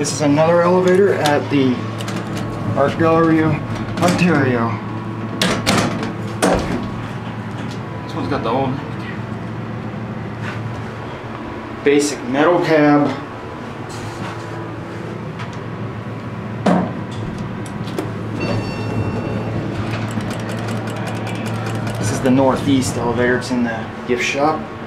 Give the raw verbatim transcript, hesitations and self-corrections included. This is another elevator at the Art Gallery of Ontario. This one's got the old basic metal cab. This is the northeast elevator. It's in the gift shop.